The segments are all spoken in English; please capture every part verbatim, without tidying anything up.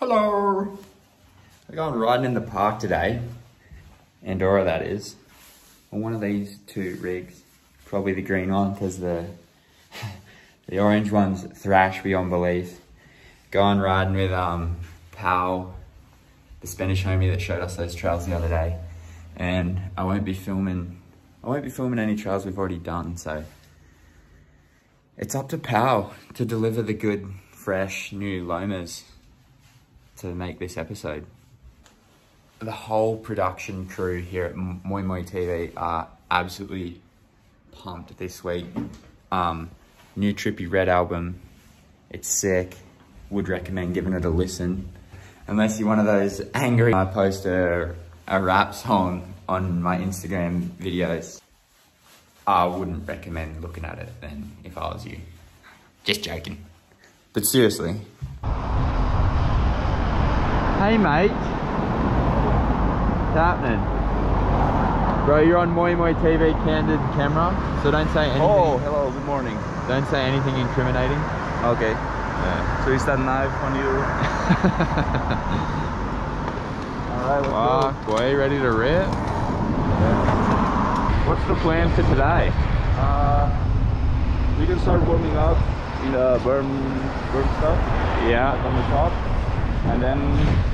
Hello. I'm going riding in the park today. Andorra, that is. On one of these two rigs. Probably the green one, because the, the orange one's thrashed beyond belief. Going riding with um, Pau, the Spanish homie that showed us those trails the other day. And I won't be filming, I won't be filming any trails we've already done, so. It's up to Pau to deliver the good, fresh, new lomas to make this episode. The whole production crew here at Moi Moi T V are absolutely pumped this week. Um, new Trippie Red album, it's sick. Would recommend giving it a listen. Unless you're one of those angry, I post a, a rap song on my Instagram videos. I wouldn't recommend looking at it then if I was you. Just joking. But seriously. Hey mate. What's happening? Bro, you're on Moi Moi T V candid camera, so don't say anything. Oh, hello, good morning. Don't say anything incriminating. Okay. Yeah. So is that knife on you? Alright, let's Fuck, go. Boy, ready to rip? Yeah. What's the plan for today? Uh, we can start warming up in the berm, berm stuff. Yeah. On the top. And then...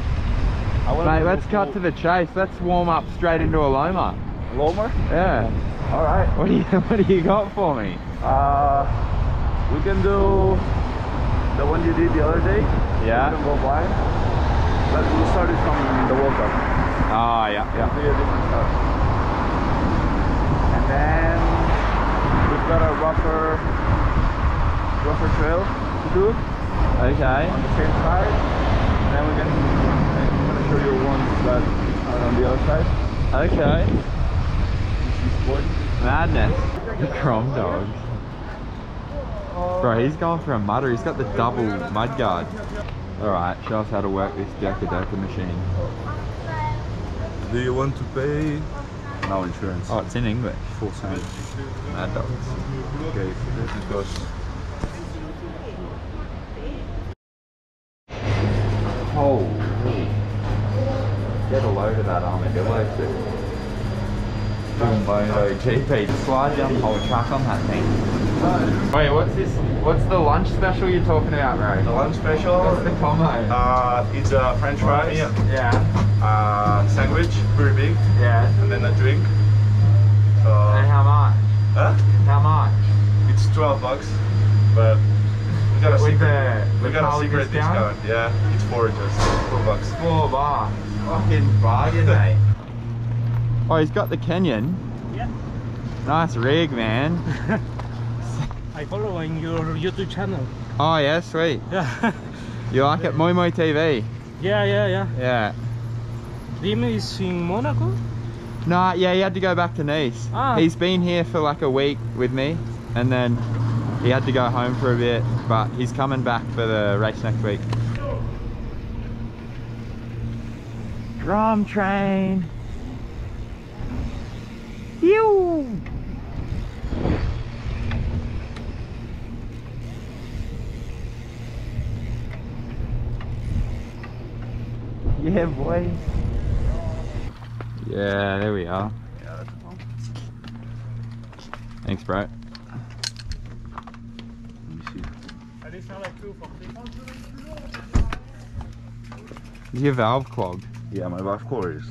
I want Mate, to let's cut to the chase. Let's warm up straight into a Loma. Loma? Yeah. Alright. What do you, what do you got for me? Uh, we can do the one you did the other day. Yeah. We can go blind. But we'll start it from the World Cup. Ah, uh, yeah. yeah. We'll do a different stuff. And we've got a rougher, rougher trail to do. Okay. On the same side. And then we can, I'm going to show you one that are on the other side. Okay. Madness. The Crom Dogs. Bro, he's going for a mudder. He's got the double mud guard. Alright, show us how to work this Deca-Deca machine. Do you want to pay? No insurance. Oh, it's in English. Full time. Mad dogs. Okay, this goes. Holy. Get a load of that armadillo too. Moto G P. Slide down the whole track on that thing. Wait, what's this? What's the lunch special you're talking about, bro? The lunch special? What's the combo? Uh, it's a French fries. Yeah. Uh, sandwich, pretty big. Yeah. And then a drink. So. And how much? Huh? How much? It's twelve bucks, but we got a with secret. The, we got a secret discount. discount. Yeah, it's four just four bucks. Four bar. Fucking bargain, mate. Oh, he's got the Kenyan. Yeah. Nice rig, man. I follow on your YouTube channel. Oh yeah, sweet. Yeah. You like it, Moi Moi T V? Yeah, yeah, yeah. Yeah. Is in Monaco? Nah, yeah, he had to go back to Nice. Ah. He's been here for like a week with me, and then he had to go home for a bit, but he's coming back for the race next week. Drum train! You. Yeah, boy. Yeah, there we are. Yeah, that's cool. Thanks, bro. Let me see. Is your valve clogged? Yeah, my valve core is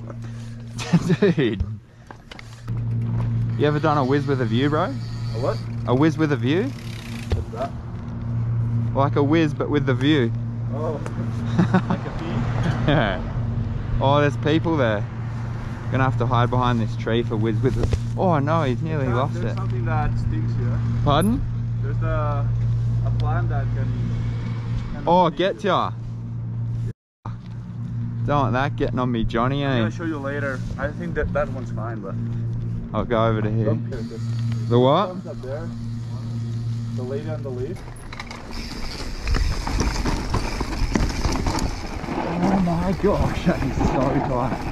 like... Dude. You ever done a whiz with a view, bro? A what? A whiz with a view? What's that? Like a whiz, but with the view. Oh. Like a view? Yeah. Oh, there's people there. Gonna have to hide behind this tree for whiz with us. Oh no, he's nearly yeah, lost there's it. There's something that stinks here. Pardon? There's a, a plant that can... can oh, get ya! Yeah. Don't like that getting on me, Johnny, eh? I'm gonna show you later. I think that that one's fine, but... I'll go over to here. The what? Up there. The lady on the leaf. Oh my gosh, that is so tight.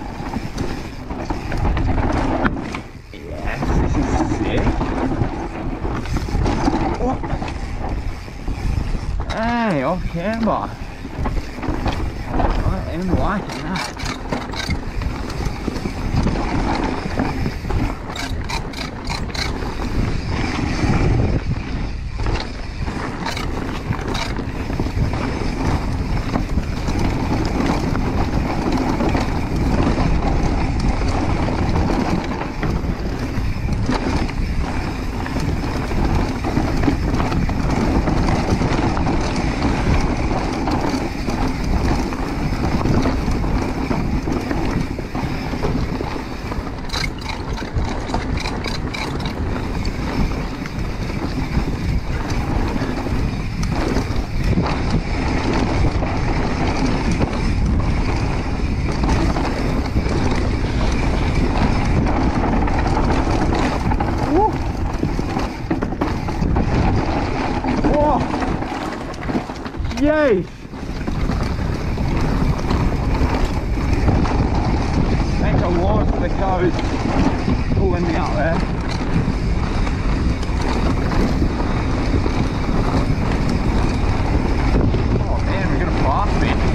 Hey, off camera. I'm liking that. Yay! Thank the Lord for the cows pulling me out there. Oh man, we're gonna pass me.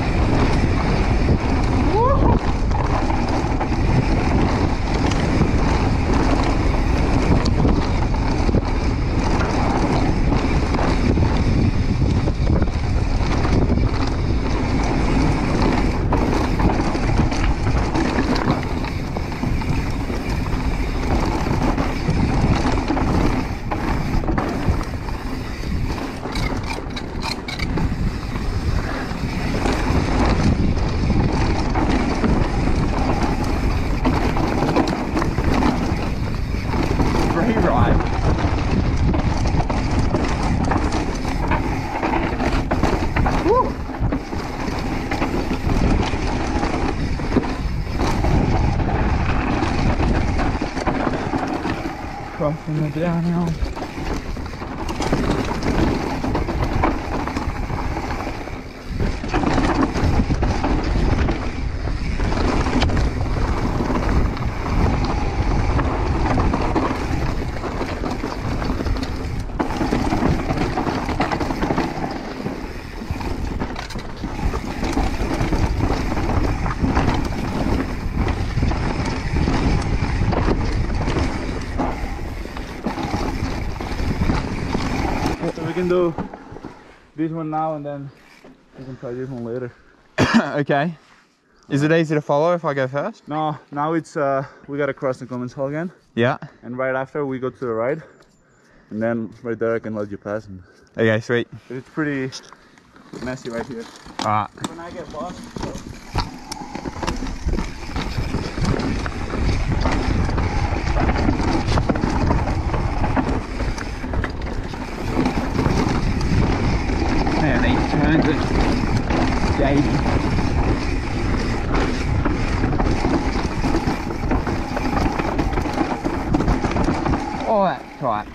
Crossing the downhill. We can do this one now and then we can try this one later. Okay. Is it easy to follow if I go first? No, now it's uh, we gotta cross the Clemens Hall again. Yeah. And right after we go to the right and then right there I can let you pass. And okay, sweet. It's pretty messy right here. Alright. When I get lost, so. Oh, that's tight.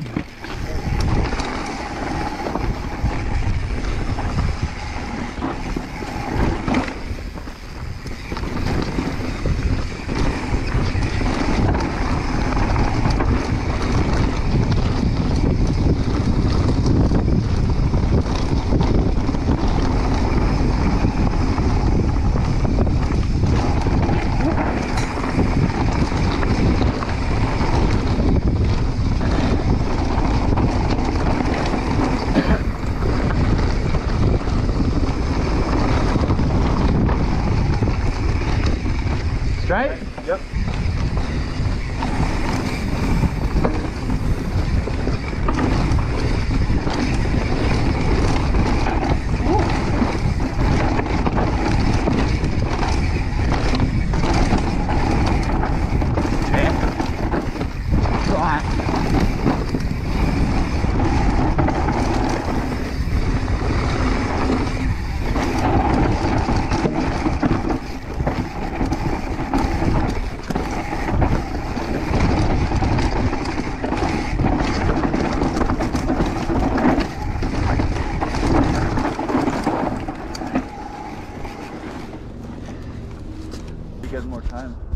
Right? Yep.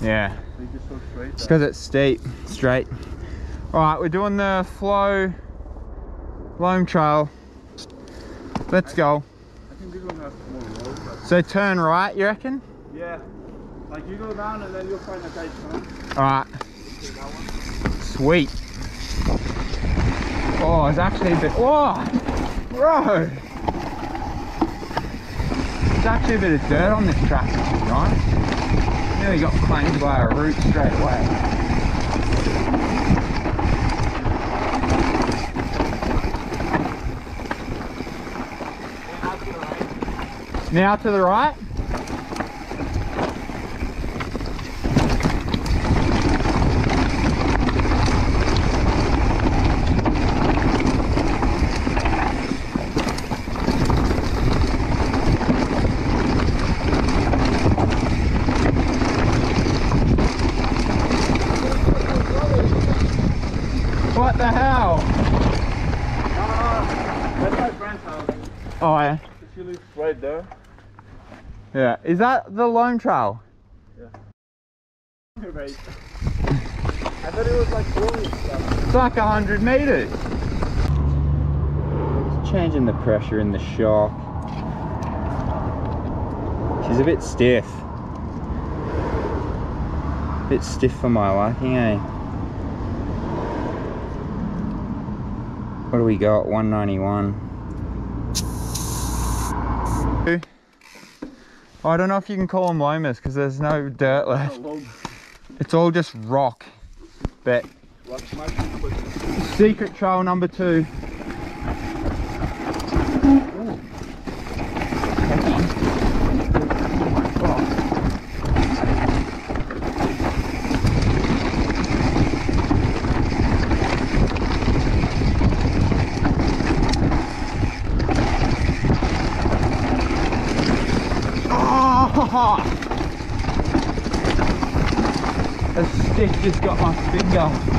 Yeah, just because it's steep, straight. All right, we're doing the flow loam trail. Let's go. So turn right, you reckon? Yeah. Like you go down and then you'll find the cage, huh? Alright. Sweet. Oh, it's actually a bit... Oh! Bro! There's actually a bit of dirt on this track, to be honest. Nearly got claimed by a root straight away. Now to the right. What the hell? Uh, that's my friend's house. Oh yeah. She lives right there. Yeah, is that the Loam Trail? Yeah. I thought it was like forty stuff. It's like a hundred meters. It's changing the pressure in the shark. She's a bit stiff. A bit stiff for my liking, eh? What do we got? one ninety-one. Two. I don't know if you can call them lomas because there's no dirt left. It's all just rock. Bet. Secret trail number two. Ooh. A stick just got my finger.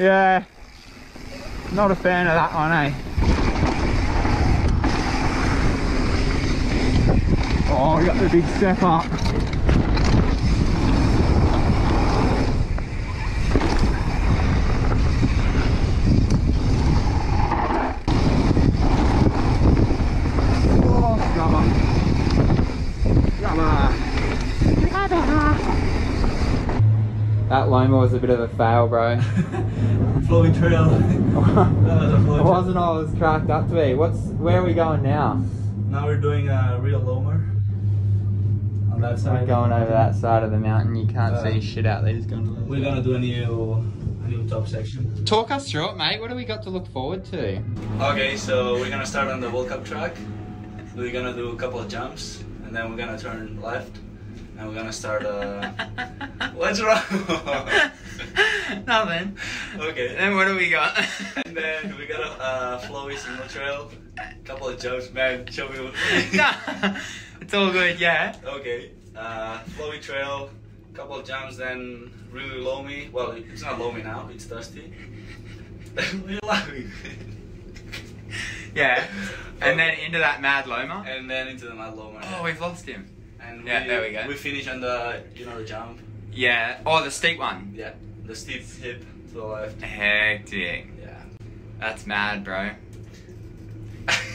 Yeah, not a fan of that one, eh? Oh, we got the big step up. Oh, scrubber. Scrubber. That loma was a bit of a fail, bro. Flowing trail. That was it wasn't all it was cracked up to be. What's where are we going now? Now we're doing a real lomer. On that side. We're going over that side of the mountain. You can't uh, see shit out there. Just going we're gonna do a new, a new top section. Talk us through it, mate. What do we got to look forward to? Okay, so we're gonna start on the World Cup track. We're gonna do a couple of jumps, and then we're gonna turn left, and we're gonna start. Uh... What's wrong? Nothing. Okay. Then what do we got? And then we got a uh, flowy single trail. Couple of jumps, man. Show me what. No, it's all good, yeah. Okay. Uh, flowy trail. Couple of jumps, then really loamy. Well, it's not loamy now. It's dusty. Really loamy. Yeah. And then into that mad loma. And then into the mad loma. Oh, yeah. We've lost him. And yeah, we, there we go. We finish on the you know the jump. Yeah. Oh, the steep one. Yeah. The steep hip to the left. Hectic. Yeah. That's mad, bro.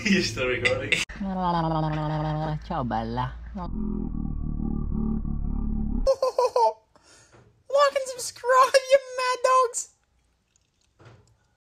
You're still recording? Ciao, bella. Like and subscribe, you